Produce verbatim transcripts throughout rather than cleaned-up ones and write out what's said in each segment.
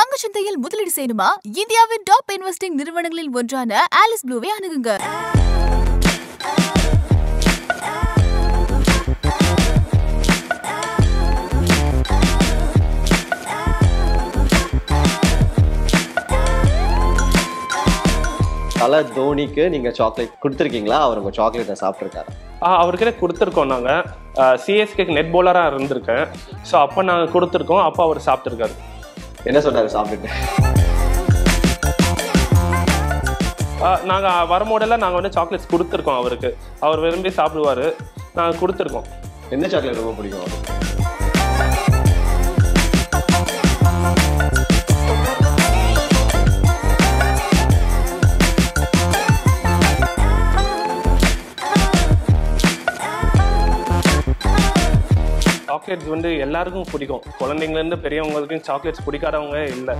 பங்கு சந்தையில் முதலீடு செய்யணுமா? இந்தியாவின் டாப் இன்வெஸ்டிங் நிறுவனங்களில் ஒன்றான ஆலிஸ் ப்ளூவை அணுகுங்க. தல தோனிக்கு நீங்க சாக்லேட் கொடுத்துருக்கீங்களா? அவர் உங்க சாக்லேட்டை சாப்பிட்ருக்காரு? ஆ, அவருக்கே கொடுத்துருக்கோம். நாங்கள் சிஎஸ்கேக்கு நெட் போலராக இருந்திருக்கேன். ஸோ அப்போ நாங்கள் கொடுத்துருக்கோம். அப்போ அவர் சாப்பிட்ருக்காரு. என்ன சொன்னார் சாப்பிட்டுட்டு? நாங்கள் வரமோடெல்லாம் நாங்கள் வந்து சாக்லேட்ஸ் கொடுத்துருக்கோம் அவருக்கு. அவர் விரும்பி சாப்பிடுவார். நாங்கள் கொடுத்துருக்கோம். என்ன சாக்லேட் ரொம்ப பிடிக்கும் அவருக்கு? சாக்லேட்ஸ் வந்து எல்லாருக்கும் பிடிக்கும். குழந்தைங்கலேருந்து பெரியவங்களுக்கும் சாக்லேட்ஸ் பிடிக்காதவங்க இல்லை.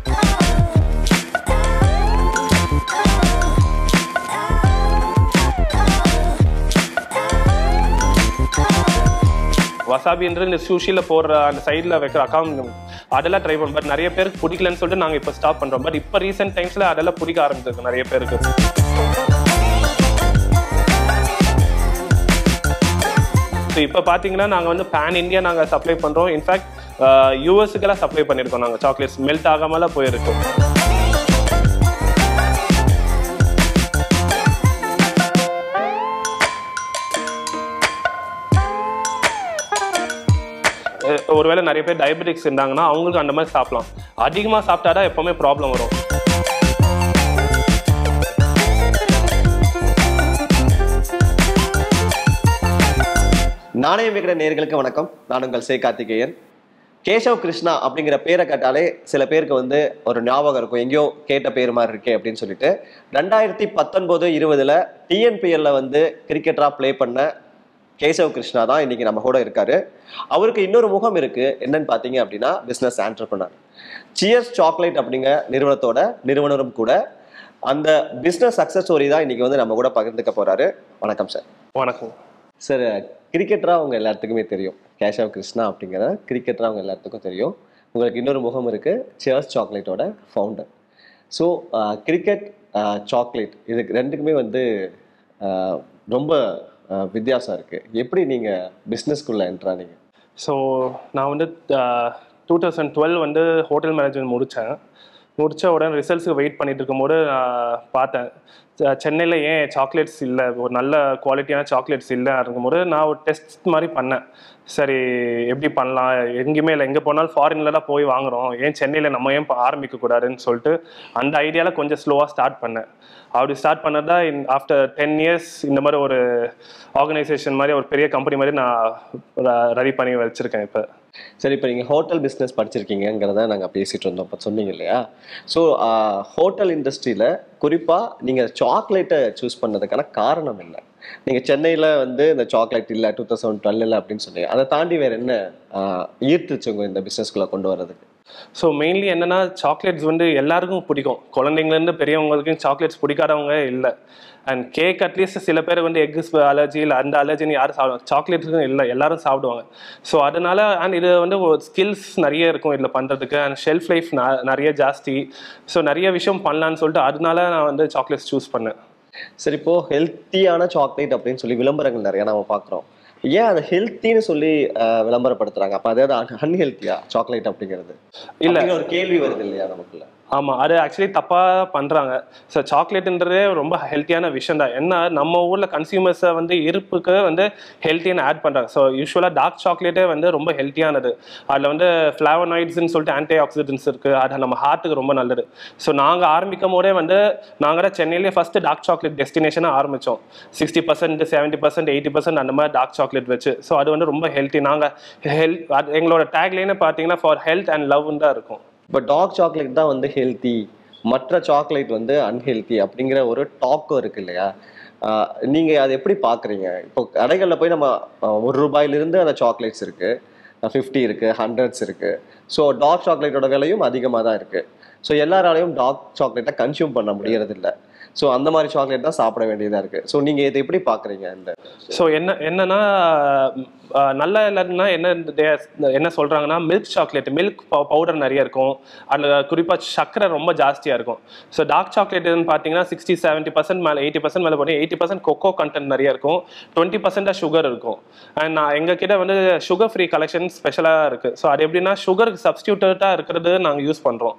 வசாபின்ற இந்த சூஷியில் போடுற அந்த சைடில் வைக்கிற அக்காம அதெல்லாம் ட்ரை பண்ணுறோம். பட் நிறைய பேருக்கு பிடிக்கலன்னு சொல்லிட்டு நாங்கள் இப்போ ஸ்டாப் பண்ணுறோம். பட் இப்போ ரீசெண்ட் டைம்ஸில் அதெல்லாம் பிடிக்க ஆரம்பிச்சிருக்கு நிறைய பேருக்கு. ஸோ இப்போ பார்த்தீங்கன்னா நாங்கள் வந்து பேன் இந்தியா நாங்கள் சப்ளை பண்ணுறோம். இன்ஃபேக்ட் யூஎஸுக்கெல்லாம் சப்ளை பண்ணியிருக்கோம். நாங்கள் சாக்லேட்ஸ் மெல்ட் ஆகாமலாம் போயிருக்கோம். ஒருவேளை நிறைய பேர் டயபெட்டிக்ஸ் இருந்தாங்கன்னா அவங்களுக்கு அந்த மாதிரி சாப்பிடலாம். அதிகமாக சாப்பிட்டா தான் எப்போவுமே ப்ராப்ளம் வரும். நாணயம் வைக்கிற நேயர்களுக்கு வணக்கம். நான் உங்கள் சே கார்த்திகேயன். கேஷவ் கிருஷ்ணா அப்படிங்கிற பேரை கேட்டாலே சில பேருக்கு வந்து ஒரு ஞாபகம் இருக்கும், எங்கேயோ கேட்ட பேர் மாதிரி இருக்கே அப்படின்னு சொல்லிட்டு. ரெண்டாயிரத்தி பத்தொன்பது இருபதுல டிஎன்பிஎல்ல வந்து கிரிக்கெட்டராக பிளே பண்ண கேஷவ் கிருஷ்ணா தான் இன்னைக்கு நம்ம கூட இருக்காரு. அவருக்கு இன்னொரு முகம் இருக்கு. என்னன்னு பார்த்தீங்க அப்படின்னா பிஸ்னஸ் ஆண்டர்பிரனர். சியர்ஸ் சாக்லேட் அப்படிங்கிற நிறுவனத்தோட நிறுவனரும் கூட. அந்த பிஸ்னஸ் சக்ஸஸ் ஸ்டோரி தான் இன்னைக்கு வந்து நம்ம கூட பகிர்ந்துக்க போறாரு. வணக்கம் சார். வணக்கம் சார். கிரிக்கெட்டரா அவங்க எல்லாத்துக்குமே தெரியும், கேஷவ் கிருஷ்ணா அப்படிங்கிற கிரிக்கெட்டரா அவங்க எல்லாத்துக்கும் தெரியும். உங்களுக்கு இன்னொரு முகம் இருக்கு, சியர்ஸ் சாக்லேட்டோட ஃபவுண்டர். ஸோ கிரிக்கெட் சாக்லேட் இதுக்கு ரெண்டுக்குமே வந்து ரொம்ப வித்தியாசம் இருக்குது. எப்படி நீங்கள் பிஸ்னஸ்குள்ளே என்ட்ரானீங்க? ஸோ நான் வந்து டூ தௌசண்ட் டுவெல் வந்து ஹோட்டல் மேனேஜ்மெண்ட் முடித்தேன். முடித்த உடனே ரிசல்ட்ஸுக்கு வெயிட் பண்ணிகிட்டு இருக்கும்போது நான் பார்த்தேன் சென்னையில் ஏன் சாக்லேட்ஸ் இல்லை, ஒரு நல்ல குவாலிட்டியான சாக்லேட்ஸ் இல்லை இருக்கும்போது நான் ஒரு டெஸ்ட் மாதிரி பண்ணேன். சரி எப்படி பண்ணலாம், எங்கேயுமே இல்லை, எங்கே போனாலும் ஃபாரினில் தான் போய் வாங்குகிறோம், ஏன் சென்னையில் நம்ம ஏன் ஆரம்பிக்கக்கூடாதுன்னு சொல்லிட்டு அந்த ஐடியாவில் கொஞ்சம் ஸ்லோவாக ஸ்டார்ட் பண்ணேன். அப்படி ஸ்டார்ட் பண்ணதா இன் ஆஃப்டர் டென் இயர்ஸ் இந்த மாதிரி ஒரு ஆர்கனைசேஷன் மாதிரி ஒரு பெரிய கம்பெனி மாதிரி நான் ரெடி பண்ணி வச்சுருக்கேன் இப்போ. சரி, இப்போ நீங்கள் ஹோட்டல் பிஸ்னஸ் படிச்சிருக்கீங்கிறத நாங்கள் பேசிகிட்டு இருந்தோம், இப்போ சொன்னீங்க இல்லையா? ஸோ ஹோட்டல் இண்டஸ்ட்ரியில் குறிப்பாக நீங்கள் சாக்லேட்டை சூஸ் பண்ணதுக்கான காரணம் இல்லை. நீங்கள் சென்னையில் வந்து இந்த சாக்லேட் இல்லை, டூ தௌசண்ட் டுவெல் இல்லை அப்படின்னு சொன்னீங்க. அதை தாண்டி வேறு என்ன ஈர்த்துச்சுங்க இந்த பிஸ்னஸ்குள்ளே கொண்டு வரதுக்கு? ஸோ மெயின்லி என்னென்னா சாக்லேட்ஸ் வந்து எல்லாருக்கும் பிடிக்கும். குழந்தைங்கலேருந்து பெரியவங்களுக்கும் சாக்லேட்ஸ் பிடிக்காதவங்க இல்லை. அண்ட் கேக் அட்லீஸ்ட் சில பேர் வந்து எக்ஸ் அலர்ஜி இல்லை, அந்த அலர்ஜின்னு யாரும் சாப்பிடுவாங்க, சாக்லேட்ஸுக்கும் இல்லை, எல்லாரும் சாப்பிடுவாங்க. ஸோ அதனால் அண்ட் இது வந்து ஸ்கில்ஸ் நிறைய இருக்கும் இதில் பண்ணுறதுக்கு. அண்ட் ஷெல்ஃப் லைஃப் நிறைய ஜாஸ்தி. ஸோ நிறைய விஷயம் பண்ணலான்னு சொல்லிட்டு அதனால நான் வந்து சாக்லேட்ஸ் சூஸ் பண்ணேன். சரி, இப்போது ஹெல்த்தியான சாக்லேட் அப்படின்னு சொல்லி விளம்பரங்கள் நிறையா நம்ம பார்க்குறோம். ஏன் அதை ஹெல்த்தின்னு சொல்லி விளம்பரப்படுத்துறாங்க? அப்போ அதாவது அன்ஹெல்த்தியா சாக்லேட் அப்படிங்கிறது இல்லை, ஒரு கேள்வி வருது இல்லையா நமக்குள்ள? ஆமாம், அது ஆக்சுவலி தப்பாக பண்ணுறாங்க. ஸோ சாக்லேட்டுன்றதே ரொம்ப ஹெல்த்தியான விஷயம் தான். என்ன நம்ம ஊரில் கன்சியூமர்ஸை வந்து இருப்புக்கு வந்து ஹெல்த்தின்னு ஆட் பண்ணுறாங்க. ஸோ யூஸ்வலாக டார்க் சாக்லேட்டே வந்து ரொம்ப ஹெல்த்தியானது. அதில் வந்து ஃப்ளாவனாய்ட்ஸ்ன்னு சொல்லிட்டு ஆன்டி ஆக்சிடென்ட்ஸ் இருக்குது. அது நம்ம ஹார்ட்டுக்கு ரொம்ப நல்லது. ஸோ நாங்கள் ஆரம்பிக்கும் போதே வந்து நாங்கள் தான் சென்னையிலே ஃபஸ்ட்டு டார்க் சாக்லேட் டெஸ்டினேஷனாக ஆரம்பித்தோம். Sixty percent seventy percent eighty percent அந்த மாதிரி டார்க் சாக்லேட் வச்சு. ஸோ அது வந்து ரொம்ப ஹெல்த்தி. நாங்கள் ஹெல்த் எங்களோட டேக்லைனே பார்த்தீங்கன்னா ஃபார் ஹெல்த் அண்ட் லவ்னு தான் இருக்கும். இப்போ டார்க் சாக்லேட் தான் வந்து ஹெல்த்தி, மற்ற சாக்லேட் வந்து அன்ஹெல்த்தி அப்படிங்கிற ஒரு டாக்கும் இருக்குது இல்லையா? நீங்கள் அதை எப்படி பார்க்குறீங்க? இப்போ கடைகளில் போய் நம்ம ஒரு ரூபாயிலிருந்து அந்த சாக்லேட்ஸ் இருக்குது, ஃபிஃப்டி இருக்குது, ஹண்ட்ரட்ஸ் இருக்குது. ஸோ டார்க் சாக்லேட்டோட விலையும் அதிகமாக தான் இருக்குது. ஸோ எல்லாராலையும் டார்க் சாக்லேட்டை கன்சியூம் பண்ண முடியறதில்லை. ஸோ அந்த மாதிரி சாக்லேட் தான் சாப்பிட வேண்டியதாக இருக்குது. ஸோ நீங்கள் இதை எப்படி பார்க்குறீங்க இந்த? ஸோ என்ன என்னன்னா nalla illana enna enna solranga na milk chocolate milk powder nariya irukum adla kuripa chakra romba jastiya irukum so dark chocolate nu pathina sixty seventy percent male eighty percent male poni eighty percent cocoa content nariya irukum twenty percent sugar irukum and na enga kitta vandu sugar free collection special ah irukku so adu eppdina sugar substitute ah irukkuradhu naanga use pandrom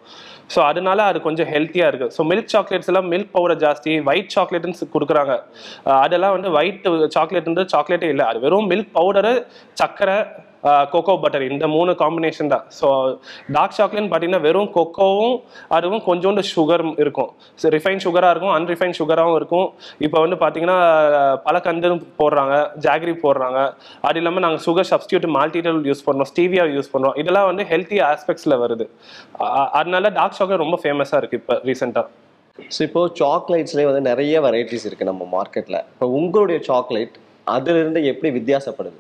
so adunala adu konja healthy ah irukku so milk chocolates la milk powder jasti white chocolate nu kudukranga adala vandu white chocolate indha chocolate illa adu verum milk powder சக்கரை cocoa butter இந்த மூணு combination தான் so dark chocolate பார்த்தீங்கன்னா வெறும் கொக்கோவும் அதுவும் கொஞ்சோண்டு sugar இருக்கும் so refine சுகராக இருக்கும் அன்ரிஃபைன் சுகராகவும் இருக்கும் இப்போ வந்து பார்த்தீங்கன்னா பல கந்தரும் போடுறாங்க ஜாகரி போடுறாங்க அது இல்லாமல் நாங்கள் சுகர் சப்ஸ்டியூட் மால்டிடல் யூஸ் பண்ணுறோம் ஸ்டீவியா யூஸ் பண்ணுறோம் இதெல்லாம் வந்து ஹெல்த்தி ஆஸ்பெக்ட்ஸில் வருது அதனால டார்க் சாக்லேட் ரொம்ப ஃபேமஸாக இருக்குது இப்போ ரீசெண்டாக ஸோ இப்போது சாக்லேட்ஸ்லேயே வந்து நிறைய வெரைட்டிஸ் இருக்குது நம்ம மார்க்கெட்டில் இப்போ உங்களுடைய சாக்லேட் அதிலிருந்து எப்படி வித்தியாசப்படுது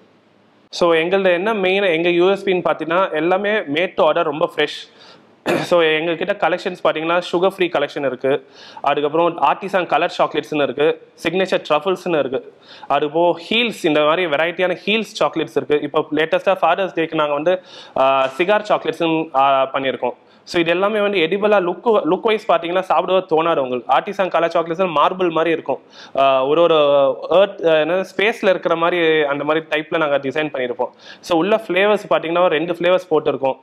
ஸோ எங்களது என்ன மெயின் எங்கள் யூஎஸ்பின்னு பார்த்தீங்கன்னா எல்லாமே மேட் டு ஆர்டர் ரொம்ப ஃப்ரெஷ் ஸோ எங்கள்கிட்ட கலெக்ஷன்ஸ் பார்த்தீங்கன்னா சுகர் ஃப்ரீ கலெக்ஷன் இருக்குது அதுக்கப்புறம் ஆர்டிசான் கலர் சாக்லேட்ஸ்னு இருக்குது சிக்னேச்சர் ட்ரஃபிள்ஸ்னு இருக்குது அதுபோல் ஹீல்ஸ் இந்த மாதிரி வெரைட்டியான ஹீல்ஸ் சாக்லேட்ஸ் இருக்குது இப்போ லேட்டஸ்ட்டாக ஃபாதர்ஸ் டேக்கு நாங்கள் வந்து சிகார் சாக்லேட்ஸுன்னு பண்ணியிருக்கோம் ஸோ இது எல்லாமே வந்து எடிபலாக லுக் லுக் வைஸ் பார்த்தீங்கன்னா சாப்பிடுவ தோணாது உங்களுக்கு ஆர்டிசான் கலர் சாக்லேட்ஸ் மார்பிள் மாதிரி இருக்கும் ஒரு ஒரு ஏர்த் என்ன ஸ்பேஸில் இருக்கிற மாதிரி அந்த மாதிரி டைப்பில் நாங்கள் டிசைன் பண்ணியிருப்போம் ஸோ உள்ள ஃப்ளேவர்ஸ் பார்த்தீங்கன்னா ரெண்டு ஃப்ளேவர்ஸ் போட்டிருக்கோம்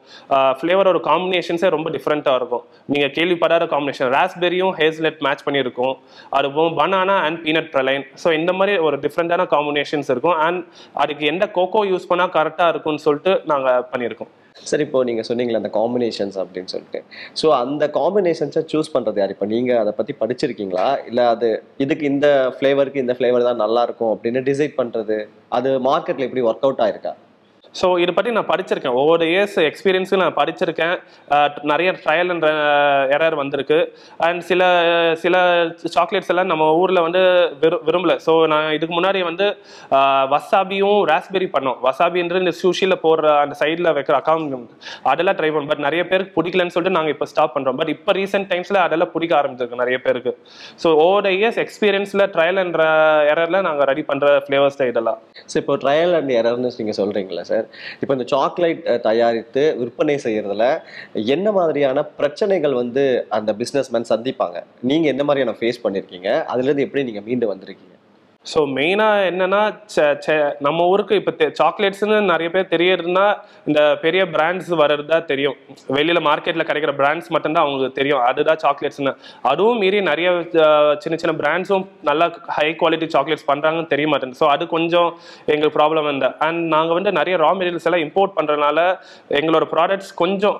ஃப்ளேவரோட காம்பினேஷன்ஸே ரொம்ப டிஃப்ரெண்ட்டாக இருக்கும் நீங்கள் கேள்விப்படாத காம்பினேஷன் ராஸ்பெரியும் ஹேஸ்லெட் மேட்ச் பண்ணியிருக்கோம் அதுவும் banana and peanut praline so இந்த மாதிரி ஒரு டிஃப்ரெண்ட்டான காம்பினேஷன்ஸ் இருக்கும் அண்ட் அதுக்கு எந்த கோகோ யூஸ் பண்ணால் கரெக்டாக இருக்கும்னு சொல்லிட்டு நாங்கள் பண்ணியிருக்கோம். சரி இப்போ நீங்கள் சொன்னீங்களே அந்த காம்பினேஷன்ஸ் அப்படின்னு சொல்லிட்டு ஸோ அந்த காம்பினேஷன்ஸை சூஸ் பண்ணுறது யார் இப்போ நீங்கள் அதை பற்றி படிச்சிருக்கீங்களா இல்லை அது இதுக்கு இந்த ஃப்ளேவருக்கு இந்த ஃப்ளேவர் தான் நல்லாயிருக்கும் அப்படின்னு டிசைட் பண்ணுறது அது மார்க்கெட்டில் எப்படி ஒர்க் அவுட் ஆகிருக்கா? ஸோ இதை பற்றி நான் படிச்சிருக்கேன் ஒவ்வொரு இயர்ஸ் எக்ஸ்பீரியன்ஸும் நான் படிச்சிருக்கேன் நிறைய ட்ரையல் அண்ட் எரர் வந்திருக்கு அண்ட் சில சில சாக்லேட்ஸ் எல்லாம் நம்ம ஊரில் வந்து விரு விரும்பலை ஸோ நான் இதுக்கு முன்னாடி வந்து வசாபியும் ராஸ்பெரி பண்ணோம் வசாபின்ற இந்த சூஷியில் போடுற அந்த சைடில் வைக்கிற அக்காவுண்ட் அதெல்லாம் ட்ரை பண்ணோம் பட் நிறைய பேருக்கு பிடிக்கலன்னு சொல்லிட்டு நாங்கள் இப்போ ஸ்டாப் பண்ணுறோம் பட் இப்போ ரீசெண்ட் டைம்ஸில் அதெல்லாம் பிடிக்க ஆரம்பிச்சிருக்கு நிறைய பேருக்கு ஸோ ஒவ்வொரு இயர்ஸ் எக்ஸ்பீரியன்ஸில் ட்ரையல் அண்ட் எரரில் நாங்கள் ரெடி பண்ணுற ஃப்ளேவர்ஸ் தான் இதெல்லாம். ஸோ இப்போ ட்ரையல் அண்ட் எரர்னு நீங்கள் சொல்கிறீங்களா சார்? இப்போ இந்த சாக்லேட் தயாரித்து விற்பனை செய்யறதுல என்ன மாதிரியான பிரச்சனைகள் வந்து அந்த பிசினஸ்மேன் சந்திப்பாங்க, நீங்க என்ன மாதிரியான ஃபேஸ் பண்ணிருக்கீங்க, அதுல இருந்து எப்படி நீங்க மீண்டு வந்திருக்கீங்க? ஸோ மெயினாக என்னென்னா நம்ம ஊருக்கு இப்போ தெ சாக்லேட்ஸ்ன்னு நிறைய பேர் தெரியறதுனா இந்த பெரிய பிராண்ட்ஸ் வர்றது தான் தெரியும், வெளியில் மார்க்கெட்டில் கிடைக்கிற பிராண்ட்ஸ் மட்டும்தான் அவங்களுக்கு தெரியும் அதுதான் சாக்லேட்ஸ்ன்னு. அதுவும் மீறி நிறைய சின்ன சின்ன பிராண்ட்ஸும் நல்லா ஹை குவாலிட்டி சாக்லேட்ஸ் பண்ணுறாங்கன்னு தெரிய மாட்டேங்குது. ஸோ அது கொஞ்சம் எங்களுக்கு ப்ராப்ளம் இருந்தது. அண்ட் நாங்கள் வந்து நிறைய ரா மெட்டீரியல்ஸ் எல்லாம் இம்போர்ட் பண்ணுறதுனால எங்களோட ப்ராடக்ட்ஸ் கொஞ்சம்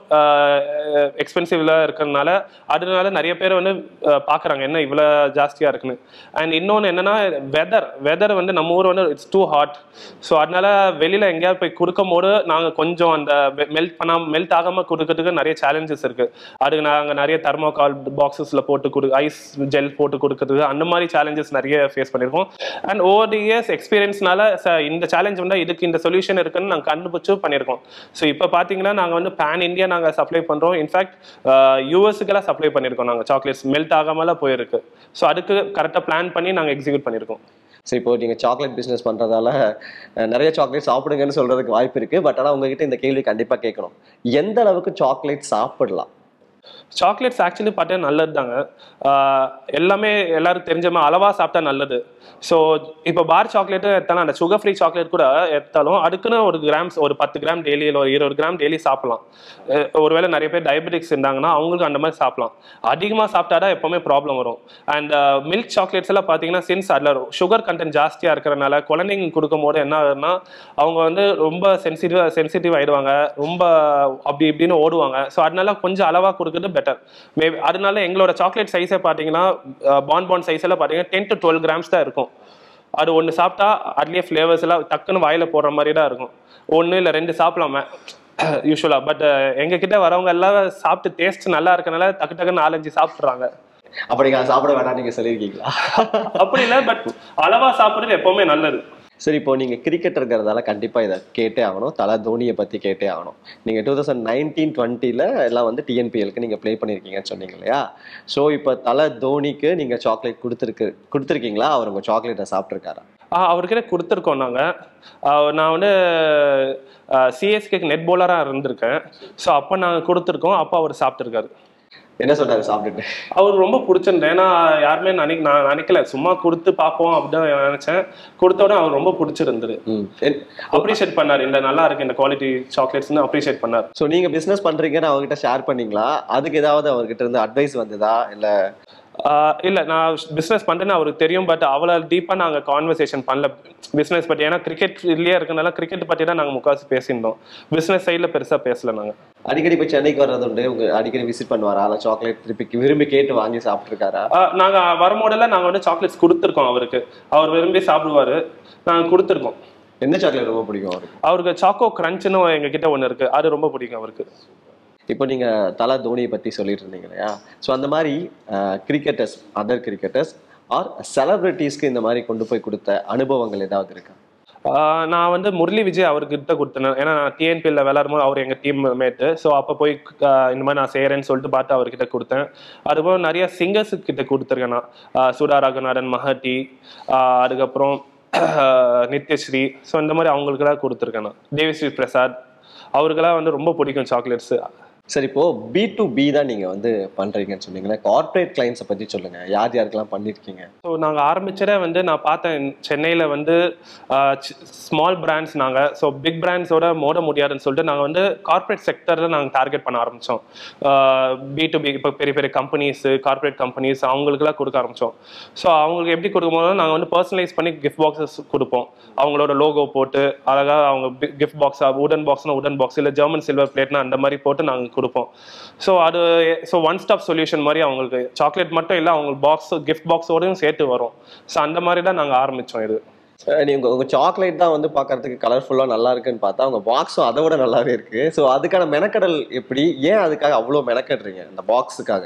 எக்ஸ்பென்சிவில் இருக்கிறதுனால அதனால நிறைய பேர் வந்து பார்க்குறாங்க என்ன இவ்வளோ ஜாஸ்தியாக இருக்குன்னு. அண்ட் இன்னொன்று என்னென்னா வெதர் வெதர் வந்து நம்ம ஊர் வந்து இட்ஸ் டூ ஹாட். ஸோ அதனால வெளியில் எங்கேயாவது போய் கொடுக்கும் போது நாங்கள் கொஞ்சம் அந்த மெல்ட் பண்ணாமல் மெல்ட் ஆகாமல் கொடுக்கறதுக்கு நிறைய சேலஞ்சஸ் இருக்குது. அதுக்கு நாங்கள் நிறைய தெர்மோகால் பாக்ஸஸில் போட்டு கொடு ஐஸ் ஜெல் போட்டு கொடுக்கறதுக்கு அந்த மாதிரி சேலஞ்சஸ் நிறைய ஃபேஸ் பண்ணியிருக்கோம். அண்ட் ஓவர் தி இயர்ஸ் எக்ஸ்பீரியன்ஸ்னால இந்த சேலஞ்ச் வந்து இதுக்கு இந்த சொல்யூஷன் இருக்குன்னு நாங்கள் கண்டுபிடிச்சு பண்ணியிருக்கோம். ஸோ இப்போ பார்த்தீங்கன்னா நாங்கள் வந்து பேன் இந்தியா நாங்கள் சப்ளை பண்ணுறோம். இன்ஃபேக்ட் யூஎஸ்க்கெல்லாம் சப்ளை பண்ணியிருக்கோம் நாங்கள். சாக்லேட்ஸ் மெல்ட் ஆகாமலாம் போயிருக்கு. ஸோ அதுக்கு கரெக்டாக பிளான் பண்ணி நாங்கள் எக்ஸிக்யூட் பண்ணியிருக்கோம். சரி இப்போ நீங்கள் சாக்லேட் பிஸ்னஸ் பண்ணுறதால நிறைய சாக்லேட் சாப்பிடுங்கன்னு சொல்கிறதுக்கு வாய்ப்பு இருக்குது. பட் ஆனால் உங்ககிட்ட இந்த கேள்வி கண்டிப்பாக கேட்கணும், எந்த அளவுக்கு சாக்லேட் சாப்பிடலாம்? சாக்லேட்ஸ் ஆக்சுவலி பார்த்தா நல்லது தாங்க, எல்லாமே எல்லாரும் தெரிஞ்ச மாதிரி அளவாக சாப்பிட்டா நல்லது. ஸோ இப்போ பார் சாக்லேட்டு எடுத்தாலும் அந்த சுகர் ஃப்ரீ சாக்லேட் கூட எடுத்தாலும் அதுக்குன்னு ஒரு கிராம்ஸ் ஒரு பத்து கிராம் டெய்லி இல்லை ஒரு இருபது கிராம் டெய்லி சாப்பிடலாம். ஒருவேளை நிறைய பேர் டயபெட்டிக்ஸ் இருந்தாங்கன்னா அவங்களுக்கு அந்த மாதிரி சாப்பிடலாம். அதிகமாக சாப்பிட்டா தான் எப்போவுமே ப்ராப்ளம் வரும். அண்ட் மில்க் சாக்லேட்ஸ் எல்லாம் பார்த்தீங்கன்னா சின்ஸ் அதில் சுகர் கண்டென்ட் ஜாஸ்தியாக இருக்கிறனால குழந்தைங்க கொடுக்கும் போது என்ன ஆகுதுன்னா அவங்க வந்து ரொம்ப சென்சிட்டிவாக சென்சிட்டிவ் ஆகிடுவாங்க, ரொம்ப அப்படி இப்படின்னு ஓடுவாங்க. ஸோ அதனால கொஞ்சம் அளவாக கொடுக்குறது பெட்டர் மேபி. அதனால எங்களோட சாக்லேட் சைஸை பார்த்தீங்கன்னா பான்பான் சைஸ் எல்லாம் பார்த்தீங்கன்னா டென் டு டுவெல் கிராம்ஸ் தான் இருக்கும். அது ஒன்று சாப்பிட்டா அதுலேயே ஃப்ளேவர்ஸ் எல்லாம் டக்குன்னு வாயில் போடுற மாதிரி தான் இருக்கும். ஒன்று இல்லை ரெண்டு சாப்பிடலாமே யூஸ்வலாக. பட் எங்ககிட்ட வரவங்க எல்லாம் சாப்பிட்டு டேஸ்ட் நல்லா இருக்கனால டக்கு டக்குன்னு நாலஞ்சு சாப்பிட்றாங்க. அப்படி சாப்பிட வேண்டாம் நீங்கள் சொல்லியிருக்கீங்களா? அப்படி இல்லை, பட் அளவாக சாப்பிட்றது எப்போவுமே நல்லது. சரி இப்போ நீங்கள் கிரிக்கெட் இருக்கிறதால கண்டிப்பாக இதை கேட்டே ஆகணும், தலை தோனியை பற்றி கேட்டே ஆகணும். நீங்கள் டூ தௌசண்ட் நைன்டீன் டுவெண்ட்டியில் எல்லாம் வந்து டிஎன்பிஎலுக்கு நீங்கள் ப்ளே பண்ணியிருக்கீங்கன்னு சொன்னீங்க இல்லையா? ஸோ இப்போ தலை தோனிக்கு நீங்கள் சாக்லேட் கொடுத்துருக்கு கொடுத்துருக்கீங்களா? அவர் உங்கள் சாக்லேட்டை சாப்பிட்ருக்காரா? அவர்கிட்ட கொடுத்துருக்கோம் நாங்கள். நான் வந்து சிஎஸ்கேக்கு நெட் போலராக இருந்திருக்கேன். ஸோ அப்போ நாங்கள் கொடுத்துருக்கோம். அப்போ அவர் சாப்பிட்ருக்காரு. என்ன சொல்றாரு சாப்பிட்டுட்டு? அவருக்கு ரொம்ப பிடிச்சிருந்தேன். ஏன்னா யாருமே நினைக்க நான் நினைக்கல, சும்மா கொடுத்து பார்ப்போம் அப்படின்னு நினைச்சேன். கொடுத்தோட அவர் ரொம்ப பிடிச்சிருந்தது, அப்ரிஷியேட் பண்ணாரு. இந்த நல்லா இருக்கு இந்த குவாலிட்டி சாக்லேட்ஸ்ன்னு அப்ரிஷியேட் பண்ணாரு. ஸோ நீங்க பிஸ்னஸ் பண்றீங்கன்னு அவர்கிட்ட ஷேர் பண்ணீங்களா? அதுக்கு ஏதாவது அவர்கிட்ட இருந்து அட்வைஸ் வந்ததா? இல்லை இல்லை நான் பிஸ்னஸ் பண்ணுறேன்னு அவருக்கு தெரியும். பட் அவ்வளோ டீப்பாக நாங்கள் கான்வர்சேஷன் பண்ணல பிஸ்னஸ் பற்றி. ஏன்னா கிரிக்கெட் இல்லையே இருக்கனால கிரிக்கெட் பற்றி தான் நாங்கள் முக்காசு பேசியிருந்தோம். பிஸ்னஸ் சைடில் பெருசாக பேசலை நாங்கள். அடிக்கடி இப்போ சென்னைக்கு வர்றது உண்டு. உங்கள் அடிக்கடி விசிட் பண்ணுவாரா? அதில் சாக்லேட் திருப்பி விரும்பி கேட்டு வாங்கி சாப்பிட்ருக்காரா? நாங்கள் வரும்போதெல்லாம் நாங்கள் வந்து சாக்லேட்ஸ் கொடுத்துருக்கோம் அவருக்கு. அவர் விரும்பி சாப்பிடுவார். நாங்கள் கொடுத்துருக்கோம். எந்த சாக்லேட் ரொம்ப பிடிக்கும் அவருக்கு? அவருக்கு சாக்கோ கிரன்ச்சுன்னு எங்ககிட்ட ஒன்று இருக்குது, அது ரொம்ப பிடிக்கும் அவருக்கு. இப்போ நீங்கள் தலா தோனியை பற்றி சொல்லிட்டு இருந்தீங்க இல்லையா? ஸோ அந்த மாதிரி கிரிக்கெட்டர்ஸ், அதர் கிரிக்கெட்டர்ஸ் ஆர் செலிபிரிட்டிஸ்க்கு இந்த மாதிரி கொண்டு போய் கொடுத்த அனுபவங்கள் ஏதாவது இருக்கா? நான் வந்து முரளி விஜய் அவர்கிட்ட கொடுத்தேன். ஏன்னா நான் டிஎன்பியில் விளாடும் போது அவர் எங்கள் டீம் மேட்டு. ஸோ அப்போ போய் இந்த மாதிரி நான் செய்கிறேன்னு சொல்லிட்டு பார்த்து அவர்கிட்ட கொடுத்தேன். அதுபோல் நிறைய சிங்கர்ஸுக்கிட்ட கொடுத்துருக்கேன் நான். சுடாராகநாதன் மஹாத்தி, அதுக்கப்புறம் நித்யஸ்ரீ. ஸோ இந்த மாதிரி அவங்களுக்கெல்லாம் கொடுத்துருக்கேன் நான். தேவிஸ்ரீ பிரசாத் அவருக்கெல்லாம் வந்து ரொம்ப பிடிக்கும் சாக்லேட்ஸு. சரி, இப்போது பி டு பி தான் நீங்கள் வந்து பண்ணுறீங்கன்னு சொன்னீங்களே, கார்பரேட் கிளைண்ட்ஸை பற்றி சொல்லுங்கள். யார் யாருக்கெல்லாம் பண்ணியிருக்கீங்க? ஸோ நாங்கள் ஆரம்பிச்சதே வந்து நான் பார்த்தேன் சென்னையில் வந்து ஸ்மால் பிராண்ட்ஸ் நாங்கள் ஸோ பிக் பிராண்ட்ஸோட மோட முடியாதுன்னு சொல்லிட்டு நாங்கள் வந்து கார்பரேட் செக்டரில் நாங்கள் டார்கெட் பண்ண ஆரம்பித்தோம். பி டு பி இப்போ பெரிய பெரிய கம்பெனிஸு, கார்பரேட் கம்பெனிஸ் அவங்களுக்குலாம் கொடுக்க ஆரம்பித்தோம். ஸோ அவங்களுக்கு எப்படி கொடுக்கும்போது நாங்கள் வந்து பர்சனலைஸ் பண்ணி கிஃப்ட் பாக்ஸஸ் கொடுப்போம். அவங்களோட லோகோ போட்டு அழகாக அவங்க கிஃப்ட் பாக்ஸாக உடன் பாக்ஸ்னால் உடன் பாக்ஸ், இல்லை ஜெர்மன் சில்வர் பிளேட்னா அந்த மாதிரி போட்டு நாங்கள் கொடுப்போம். ஸோ அது ஸோ ஒன் ஸ்டாப் சொல்யூஷன் மாதிரி அவங்களுக்கு சாக்லேட் மட்டும் இல்லை, அவங்களுக்கு பாக்ஸ் கிஃப்ட் பாக்ஸோடையும் சேர்த்து வரும். ஸோ அந்த மாதிரி தான் நாங்கள் ஆரம்பித்தோம். இது நீங்கள் உங்கள் சாக்லேட் தான் வந்து பார்க்கறதுக்கு கலர்ஃபுல்லாக நல்லா இருக்குன்னு பார்த்தா அவங்க பாக்ஸும் அதை விட நல்லாவே இருக்குது. ஸோ அதுக்கான மெனக்கடல் எப்படி, ஏன் அதுக்காக அவ்வளோ மெனக்கடுறீங்க அந்த பாக்ஸுக்காக?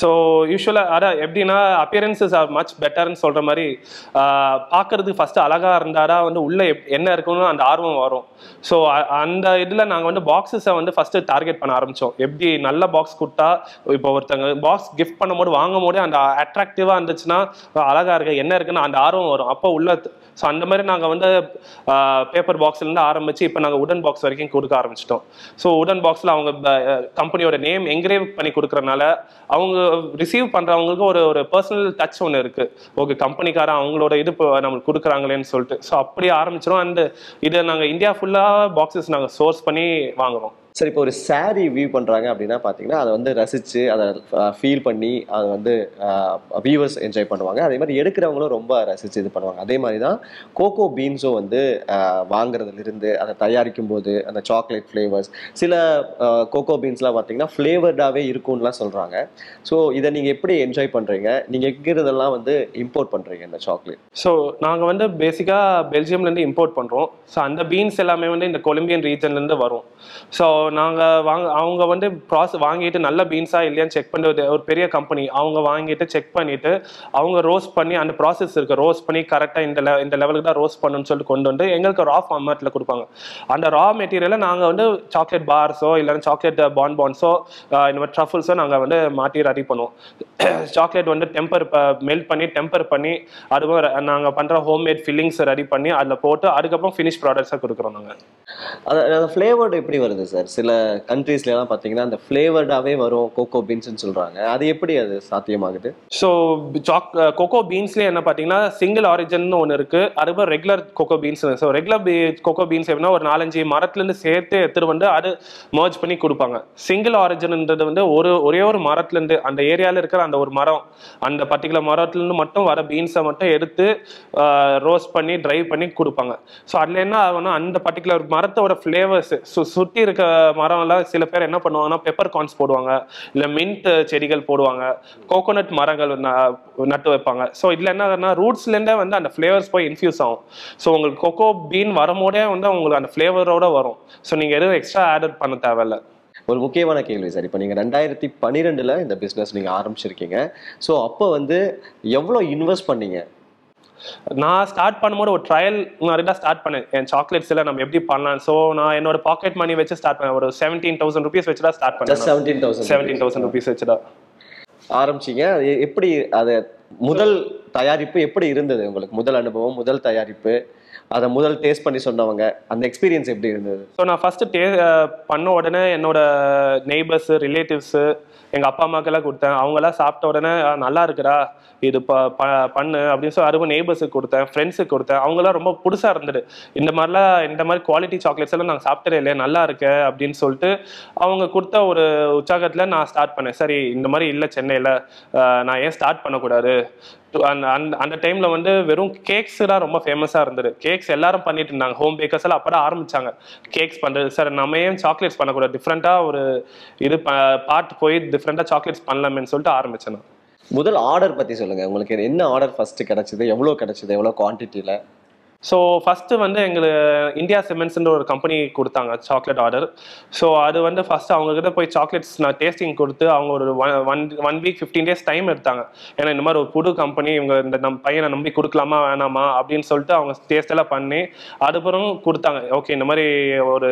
ஸோ யூஸ்வலாக அதான் எப்படின்னா அப்பியரன்ஸஸ் ஆர் மச் பெட்டர்ன்னு சொல்கிற மாதிரி பார்க்கறதுக்கு ஃபஸ்ட்டு அழகாக இருந்தால் தான் வந்து உள்ளே என்ன இருக்குன்னு அந்த ஆர்வம் வரும். ஸோ அந்த இதில் நாங்கள் வந்து பாக்ஸஸை வந்து ஃபஸ்ட்டு டார்கெட் பண்ண ஆரம்பித்தோம். எப்படி நல்ல பாக்ஸ் கொடுத்தா, இப்போ ஒருத்தங்க பாக்ஸ் கிஃப்ட் பண்ணும்போது வாங்கும் போதே அந்த அட்ராக்டிவாக இருந்துச்சுன்னா அழகாக இருக்குது என்ன இருக்குன்னு அந்த ஆர்வம் வரும். அப்போ உள்ள ஸோ அந்த மாதிரி நாங்கள் வந்து பேப்பர் பாக்ஸ்லேருந்து ஆரம்பித்து இப்போ நாங்கள் உடன் பாக்ஸ் வரைக்கும் கொடுக்க ஆரம்பிச்சிட்டோம். ஸோ உடன் பாக்ஸில் அவங்க கம்பெனியோட நேம் என்கிரேவ் பண்ணி கொடுக்குறனால அவங்க ரிசீவ் பண்ணுறவங்களுக்கு ஒரு ஒரு பர்சனல் டச் ஒன்று இருக்குது. ஓகே, கம்பெனிக்காரன் அவங்களோட இது நம்மளுக்கு கொடுக்குறாங்களேன்னு சொல்லிட்டு ஸோ அப்படியே ஆரம்பிச்சிடும். அண்ட் இதை நாங்கள் இந்தியா ஃபுல்லாக பாக்ஸஸ் நாங்கள் சோர்ஸ் பண்ணி வாங்குகிறோம். சரி, இப்போ ஒரு சாரீ வியூ பண்ணுறாங்க அப்படின்னா பார்த்தீங்கன்னா அதை வந்து ரசித்து அதை ஃபீல் பண்ணி அதை வந்து வியூவர்ஸ் என்ஜாய் பண்ணுவாங்க. அதே மாதிரி எடுக்கிறவங்களும் ரொம்ப ரசித்து இது பண்ணுவாங்க. அதே மாதிரி தான் கோகோ பீன்ஸும் வந்து வாங்குறதுலேருந்து அதை தயாரிக்கும் போது அந்த சாக்லேட் ஃப்ளேவர்ஸ், சில கோகோ பீன்ஸ்லாம் பார்த்தீங்கன்னா ஃப்ளேவர்டாகவே இருக்கும்லாம் சொல்கிறாங்க. ஸோ இதை நீங்கள் எப்படி என்ஜாய் பண்ணுறீங்க? நீங்கள் எங்கிறதெல்லாம் வந்து இம்போர்ட் பண்ணுறீங்க இந்த சாக்லேட்? ஸோ நாங்கள் வந்து பேசிக்காக பெல்ஜியம்லேருந்து இம்போர்ட் பண்ணுறோம். ஸோ அந்த பீன்ஸ் எல்லாமே வந்து இந்த கொலம்பியன் ரீஜன்லேருந்து வரும். ஸோ நாங்கள் வாங்க அவங்க வந்து ப்ராசஸ் வாங்கிட்டு நல்ல பீன்ஸாக இல்லையான்னு செக் பண்ணுறது ஒரு பெரிய கம்பெனி. அவங்க வாங்கிட்டு செக் பண்ணிவிட்டு அவங்க ரோஸ்ட் பண்ணி அந்த ப்ராசஸ் இருக்குது ரோஸ்ட் பண்ணி கரெக்டாக இந்த இந்த லெவலுக்கு தான் ரோஸ்ட் பண்ணுன்னு சொல்லிட்டு கொண்டு வந்து எங்களுக்கு ரா ஃபார்மேட்டில் கொடுப்பாங்க. அந்த ரா மெட்டீரியலை நாங்கள் வந்து சாக்லேட் பார்ஸோ இல்லைன்னா சாக்லேட் பான்பான்ஸோ இந்த மாதிரி ட்ரஃபுல்ஸோ நாங்கள் வந்து மாட்டி ரெடி பண்ணுவோம். சாக்லேட் வந்து டெம்பர் மெல்ட் பண்ணி டெம்பர் பண்ணி அதுவும் நாங்கள் பண்ணுற ஹோம்மேட் ஃபில்லிங்ஸை ரெடி பண்ணி அதில் போட்டு அதுக்கப்புறம் ஃபினிஷ் ப்ராடக்ட்ஸாக கொடுக்குறோம் நாங்கள். அது அந்த ஃப்ளேவர்டு எப்படி வருது சார்? சில கண்ட்ரீஸ்லாம் பார்த்தீங்கன்னா அந்த ஃப்ளேவர்டாகவே வரும் கோகோ பீன்ஸ்ன்னு சொல்கிறாங்க. அது எப்படி அது சாத்தியமாகுது? ஸோ சாக் கோகோ பீன்ஸ்லேயே என்ன பார்த்தீங்கன்னா சிங்கிள் ஆரிஜன் ஒன்று இருக்குது, அதுக்கப்புறம் regular cocoa beans. So regular பீ கோகோ பீன்ஸ் எப்படின்னா ஒரு நாலஞ்சு மரத்துலேருந்து சேர்த்து எடுத்துகிட்டு வந்து அது மர்ஜ் பண்ணி கொடுப்பாங்க. சிங்கிள் ஆரிஜன்ன்றது வந்து ஒரு ஒரே ஒரு மரத்துலேருந்து அந்த ஏரியாவில் இருக்கிற அந்த ஒரு மரம் அந்த பர்டிகுலர் மரத்துலேருந்து மட்டும் வர பீன்ஸை மட்டும் எடுத்து ரோஸ்ட் பண்ணி ட்ரை பண்ணி கொடுப்பாங்க. ஸோ அதில் என்ன ஆகும்னா அந்த பர்டிகுலர் மரத்தோட ஃப்ளேவர்ஸ் சு சுற்றி இருக்க மரம்லாம் சில பேர் என்ன பண்ணுவாங்கன்னா பெப்பர் கார்ன்ஸ் போடுவாங்க, இல்லை மின்ட் செடிகள் போடுவாங்க, கோகோனட் மரங்கள் நட்டு வைப்பாங்க. ஸோ இதில் என்ன ஆகுதுன்னா ரூட்ஸ்லேருந்தே வந்து அந்த ஃப்ளேவர்ஸ் போய் இன்ஃப்யூஸ் ஆகும். ஸோ உங்களுக்கு கோகோ பீன் வரும்போதே வந்து உங்களுக்கு அந்த ஃப்ளேவரோடு வரும். ஸோ நீங்கள் எதுவும் எக்ஸ்ட்ரா ஆடட் பண்ண தேவையில்லை. ஒரு முக்கியமான கேள்வி சார், இப்போ நீங்கள் ரெண்டாயிரத்தி பன்னிரெண்டில் இந்த பிஸ்னஸ் நீங்கள் ஆரம்பிச்சிருக்கீங்க. ஸோ அப்போ வந்து எவ்வளோ இன்வெஸ்ட் பண்ணீங்க? நான் ஸ்டார்ட் பண்ணும்போது ஒரு ட்ரையல் மாதிரி தான் ஸ்டார்ட் பண்ணேன். என் சாக்லேட்ஸில் நம்ம எப்படி பண்ணலாம். ஸோ நான் என்னோட பாக்கெட் மணி வச்சு ஸ்டார்ட் பண்ணேன். ஒரு செவன்டீன் தௌசண்ட் ருபீஸ் வச்சு தான் ஸ்டார்ட் பண்ணேன். செவன்டீன் தௌசண்ட் ருபீஸ் வச்சு தான் ஆரம்பிச்சிங்க. அது எப்படி அதை முதல் தயாரிப்பு எப்படி இருந்தது உங்களுக்கு? முதல் அனுபவம், முதல் தயாரிப்பு, அதை முதல் டேஸ்ட் பண்ணி சொன்னவங்க, அந்த எக்ஸ்பீரியன்ஸ் எப்படி இருந்தது? ஸோ நான் ஃபஸ்ட்டு டே பண்ண உடனே என்னோட நெய்பர்ஸு, ரிலேட்டிவ்ஸு, எங்கள் அப்பா அம்மாக்கெல்லாம் கொடுத்தேன். அவங்களாம் சாப்பிட்ட உடனே நல்லா இருக்குடா இது ப ப பண்ணு அப்படின்னு சொல்லி அறுபது நெய்பர்ஸுக்கு கொடுத்தேன், ஃப்ரெண்ட்ஸுக்கு கொடுத்தேன். அவங்களாம் ரொம்ப புதுசாக இருந்தது. இந்த மாதிரிலாம் இந்த மாதிரி குவாலிட்டி சாக்லேட்ஸ் எல்லாம் நாங்கள் சாப்பிட்டதே இல்லையா, நல்லா இருக்கு அப்படின்னு சொல்லிட்டு அவங்க கொடுத்த ஒரு உற்சாகத்தில் நான் ஸ்டார்ட் பண்ணேன். சரி, இந்த மாதிரி இல்லை சென்னையில், நான் ஏன் ஸ்டார்ட் பண்ணக்கூடாது? அந்த அந்த டைமில் வந்து வெறும் கேக்ஸ் தான் ரொம்ப ஃபேமஸாக இருந்தது. கேக்ஸ் எல்லாரும் பண்ணிட்டு இருந்தாங்க, ஹோம் பேக்கர்ஸ் எல்லாம் அப்போ தான் ஆரம்பித்தாங்க கேக்ஸ் பண்ணுறது. சார் நம்ம ஏன் சாக்லேட்ஸ் பண்ணக்கூடாது, டிஃப்ரெண்ட்டாக ஒரு இது ப பார்ட் போய் டிஃப்ரெண்ட்டாக சாக்லேட்ஸ் பண்ணலாமேன்னு சொல்லிட்டு ஆரம்பித்தேன். முதல் ஆர்டர் பற்றி சொல்லுங்கள், உங்களுக்கு என்ன ஆர்டர் ஃபஸ்ட்டு கிடச்சிது, எவ்வளோ கிடச்சிது, எவ்வளோ குவான்டிட்டியில்? ஸோ ஃபஸ்ட்டு வந்து எங்களுக்கு இந்தியா சிமெண்ட்ஸ்ன்ற ஒரு கம்பெனி கொடுத்தாங்க சாக்லேட் ஆர்டர். ஸோ அது வந்து ஃபஸ்ட்டு அவங்கக்கிட்ட போய் சாக்லேட்ஸ் நான் டேஸ்டிங் கொடுத்து அவங்க ஒரு one one week fifteen days time எடுத்தாங்க. ஏன்னா இந்த மாதிரி ஒரு புது கம்பெனி, இவங்க இந்த நம்ம பையனை நம்பி கொடுக்கலாமா வேணாமா அப்படின்னு சொல்லிட்டு அவங்க டேஸ்டெல்லாம் பண்ணி அதுக்கப்புறம் கொடுத்தாங்க. ஓகே, இந்த மாதிரி ஒரு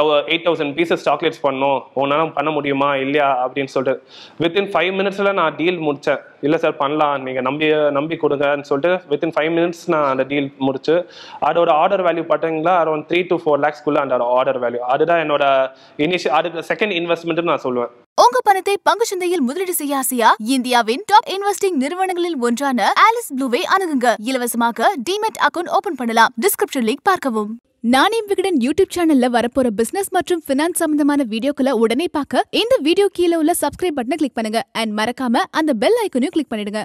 தௌ எயிட் தௌசண்ட் பீசஸ் சாக்லேட்ஸ் பண்ணோம், ஒன்றால பண்ண முடியுமா இல்லையா அப்படின்னு சொல்லிட்டு வித்தின் ஃபைவ் மினிட்ஸில் நான் டீல் முடித்தேன். இல்லை சார் பண்ணலாம், நீங்கள் நம்பி நம்பி கொடுங்கன்னு சொல்லிட்டு வித்தின் ஃபைவ் மினிட்ஸ் நான் அந்த டீல் முடிச்சு. அதோட ஆர்டர் வேல்யூ பார்த்தீங்கன்னா அரௌண்ட் த்ரீ டு ஃபோர் லேக்ஸ்க்குள்ள அந்த ஆர்டர் வேல்யூ. அதுதான் என்னோட இனிஷியல், அதுக்கு செகண்ட் இன்வெஸ்ட்மெண்ட் நான் சொல்லுவேன். உங்க பணத்தை பங்கு சந்தையில் முதலீடு செய்ய ஆசையா? இந்தியாவின் டாப் இன்வெஸ்டிங் நிறுவனங்களில் ஒன்றான ஆலிஸ் ப்ளூவை அணுகுங்க. இலவசமாக டிமெட் அக்கவுண்ட் ஓபன் பண்ணலாம். டிஸ்கிரிப்ஷன் லிங்க் பார்க்கவும். நானே விகடன் யூடியூப் சேனல்ல வரப்போற பிசினஸ் மற்றும் பினான்ஸ் சம்பந்தமான வீடியோக்களை உடனே பார்க்க இந்த வீடியோ கீழே உள்ள சப்ஸ்கிரைப் பட்டனை கிளிக் பண்ணுங்க. அண்ட் மறக்காம அந்த பெல் ஐக்கனையும் கிளிக் பண்ணிடுங்க.